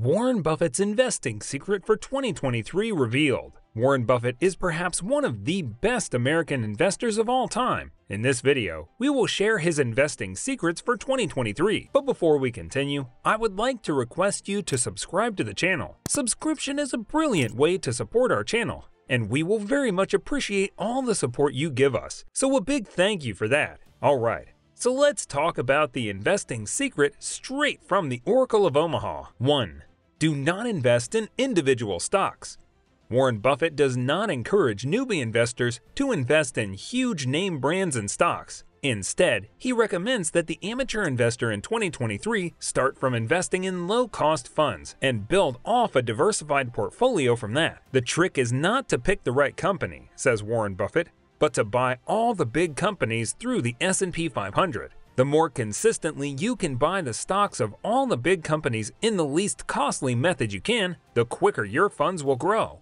Warren Buffett's investing secret for 2023 revealed. Warren Buffett is perhaps one of the best American investors of all time. In this video, we will share his investing secrets for 2023. But before we continue, I would like to request you to subscribe to the channel. Subscription is a brilliant way to support our channel, and we will very much appreciate all the support you give us. So a big thank you for that. All right. So let's talk about the investing secret straight from the Oracle of Omaha. 1. Do not invest in individual stocks. Warren Buffett does not encourage newbie investors to invest in huge name brands and stocks. Instead, he recommends that the amateur investor in 2023 start from investing in low-cost funds and build off a diversified portfolio from that. The trick is not to pick the right company, says Warren Buffett, but to buy all the big companies through the S&P 500. The more consistently you can buy the stocks of all the big companies in the least costly method you can, the quicker your funds will grow.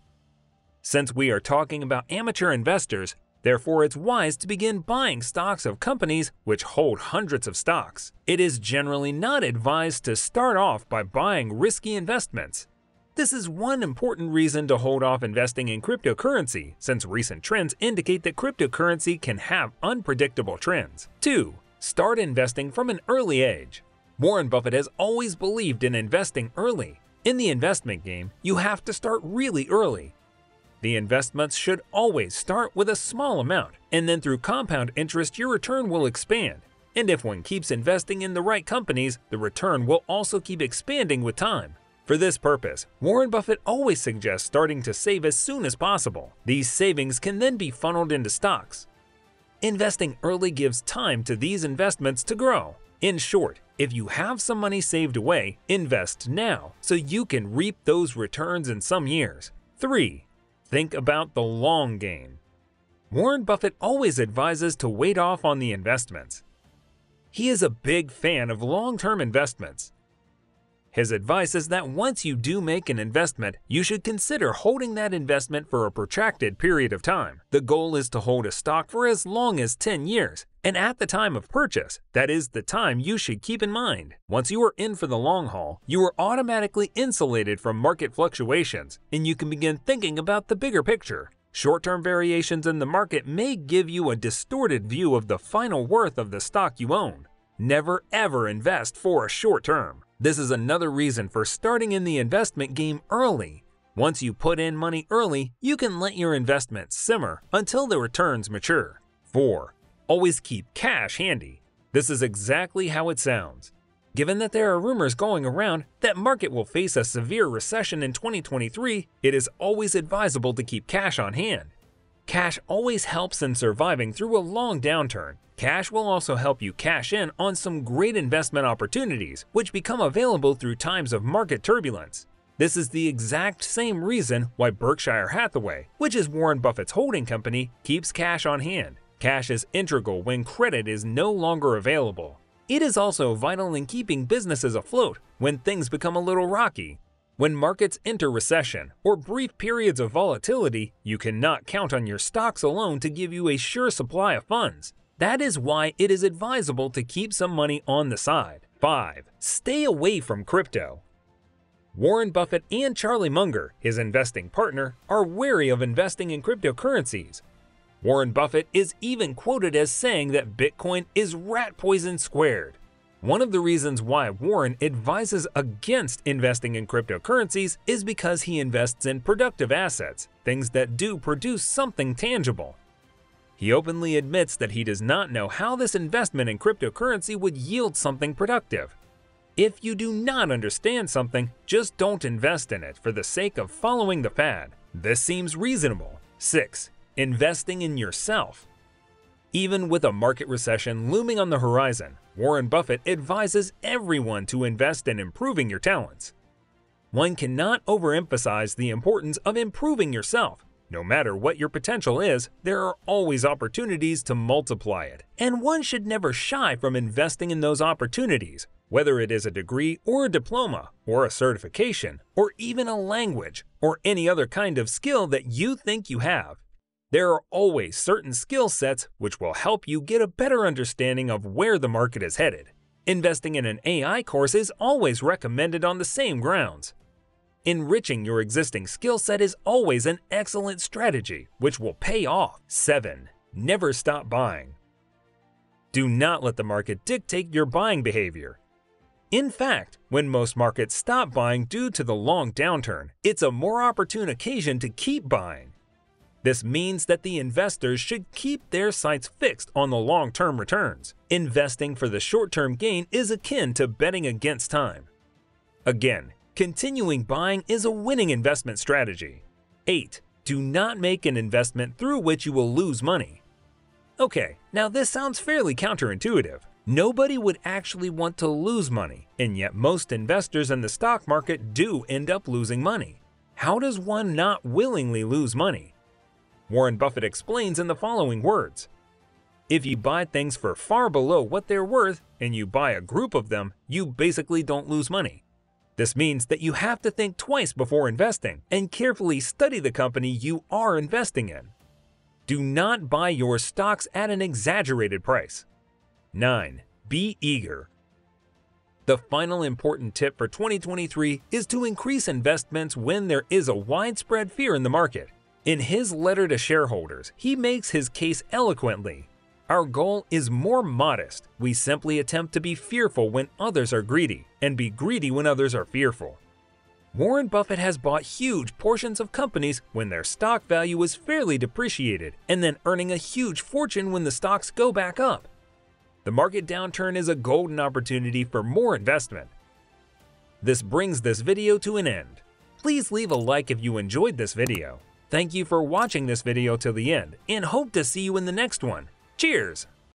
Since we are talking about amateur investors, therefore it's wise to begin buying stocks of companies which hold hundreds of stocks. It is generally not advised to start off by buying risky investments. This is one important reason to hold off investing in cryptocurrency, since recent trends indicate that cryptocurrency can have unpredictable trends. 2. Start investing from an early age. Warren Buffett has always believed in investing early. In the investment game, you have to start really early. The investments should always start with a small amount, and then through compound interest, your return will expand. And if one keeps investing in the right companies, the return will also keep expanding with time. For this purpose, Warren Buffett always suggests starting to save as soon as possible. These savings can then be funneled into stocks. Investing early gives time to these investments to grow. In short, if you have some money saved away, invest now so you can reap those returns in some years. 3. Think about the long game. Warren Buffett always advises to wait off on the investments. He is a big fan of long-term investments. His advice is that once you do make an investment, you should consider holding that investment for a protracted period of time. The goal is to hold a stock for as long as 10 years, and at the time of purchase, that is the time you should keep in mind. Once you are in for the long haul, you are automatically insulated from market fluctuations, and you can begin thinking about the bigger picture. Short-term variations in the market may give you a distorted view of the final worth of the stock you own. Never ever invest for a short term. This is another reason for starting in the investment game early. Once you put in money early, you can let your investments simmer until the returns mature. 4. Always keep cash handy. This is exactly how it sounds. Given that there are rumors going around that market will face a severe recession in 2023, it is always advisable to keep cash on hand. Cash always helps in surviving through a long downturn. Cash will also help you cash in on some great investment opportunities, which become available through times of market turbulence. This is the exact same reason why Berkshire Hathaway, which is Warren Buffett's holding company, keeps cash on hand. Cash is integral when credit is no longer available. It is also vital in keeping businesses afloat when things become a little rocky. When markets enter recession or brief periods of volatility, you cannot count on your stocks alone to give you a sure supply of funds. That is why it is advisable to keep some money on the side. 5. Stay away from crypto. Warren Buffett and Charlie Munger, his investing partner, are wary of investing in cryptocurrencies. Warren Buffett is even quoted as saying that Bitcoin is rat poison squared. One of the reasons why Warren advises against investing in cryptocurrencies is because he invests in productive assets, things that do produce something tangible. He openly admits that he does not know how this investment in cryptocurrency would yield something productive. If you do not understand something, just don't invest in it for the sake of following the fad. This seems reasonable. 6. Investing in yourself. Even with a market recession looming on the horizon, Warren Buffett advises everyone to invest in improving your talents. One cannot overemphasize the importance of improving yourself. No matter what your potential is, there are always opportunities to multiply it, and one should never shy from investing in those opportunities, whether it is a degree or a diploma or a certification or even a language or any other kind of skill that you think you have. There are always certain skill sets which will help you get a better understanding of where the market is headed. Investing in an AI course is always recommended on the same grounds. Enriching your existing skill set is always an excellent strategy, which will pay off. 7. Never stop buying. Do not let the market dictate your buying behavior. In fact, when most markets stop buying due to the long downturn, it's a more opportune occasion to keep buying. This means that the investors should keep their sights fixed on the long-term returns. Investing for the short-term gain is akin to betting against time. Again, continuing buying is a winning investment strategy. 8. Do not make an investment through which you will lose money. Okay, now this sounds fairly counterintuitive. Nobody would actually want to lose money, and yet most investors in the stock market do end up losing money. How does one not willingly lose money? Warren Buffett explains in the following words: if you buy things for far below what they're worth and you buy a group of them, you basically don't lose money. This means that you have to think twice before investing and carefully study the company you are investing in. Do not buy your stocks at an exaggerated price. 9. Be eager. The final important tip for 2023 is to increase investments when there is a widespread fear in the market. In his letter to shareholders, he makes his case eloquently. Our goal is more modest. We simply attempt to be fearful when others are greedy and be greedy when others are fearful. Warren Buffett has bought huge portions of companies when their stock value is fairly depreciated and then earning a huge fortune when the stocks go back up. The market downturn is a golden opportunity for more investment. This brings this video to an end. Please leave a like if you enjoyed this video. Thank you for watching this video till the end and hope to see you in the next one. Cheers!